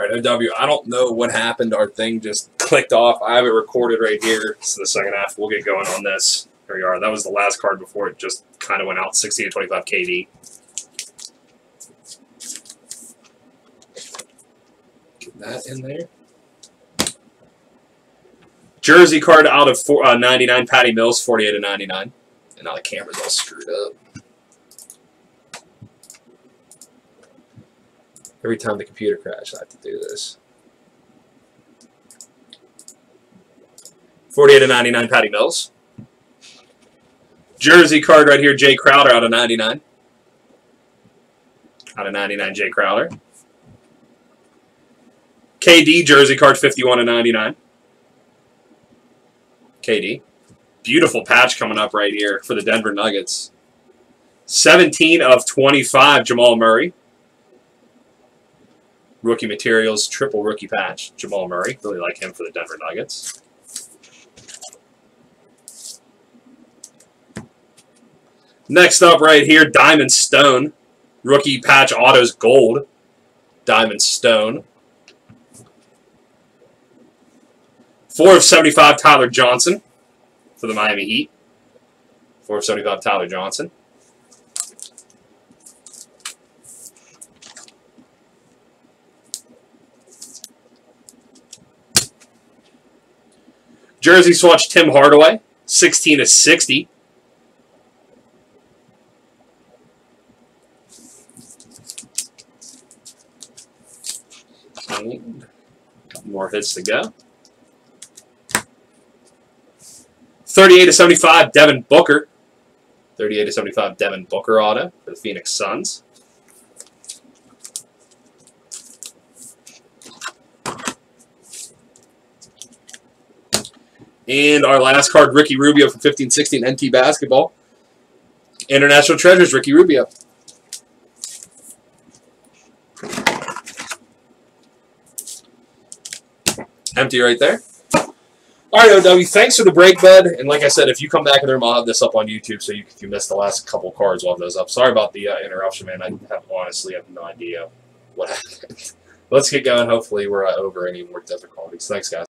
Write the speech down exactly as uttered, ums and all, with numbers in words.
All right, O W, I don't know what happened. Our thing just clicked off. I have it recorded right here. So the second half, we'll get going on this. Here we are. That was the last card before it just kind of went out, sixty to twenty-five K D. Get that in there. Jersey card out of four, uh, ninety-nine, Patty Mills, forty-eight of ninety-nine. And now the camera's all screwed up. Every time the computer crashes, I have to do this. forty-eight of ninety-nine, Patty Mills. Jersey card right here, Jay Crowder out of ninety-nine. Out of ninety-nine, Jay Crowder. K D jersey card, fifty-one of ninety-nine. K D. Beautiful patch coming up right here for the Denver Nuggets. seventeen of twenty-five, Jamal Murray. Rookie materials, triple rookie patch, Jamal Murray. Really like him for the Denver Nuggets. Next up right here, Diamond Stone. Rookie patch autos gold. Diamond Stone. four of seventy-five, Tyler Johnson for the Miami Heat. four of seventy-five, Tyler Johnson. Jersey swatch, Tim Hardaway, sixteen of sixty. And a couple more hits to go. thirty-eight of seventy-five, Devin Booker. thirty-eight of seventy-five, Devin Booker auto for the Phoenix Suns. And our last card, Ricky Rubio from fifteen sixteen N T Basketball. International Treasures, Ricky Rubio. Empty right there. All right, O W, thanks for the break, bud. And like I said, if you come back in there, I'll have this up on YouTube, so you, if you missed the last couple cards, we'll have those up. Sorry about the uh, interruption, man. I have, honestly have no idea what happened. Let's get going. Hopefully we're uh, over any more difficulties. Thanks, guys.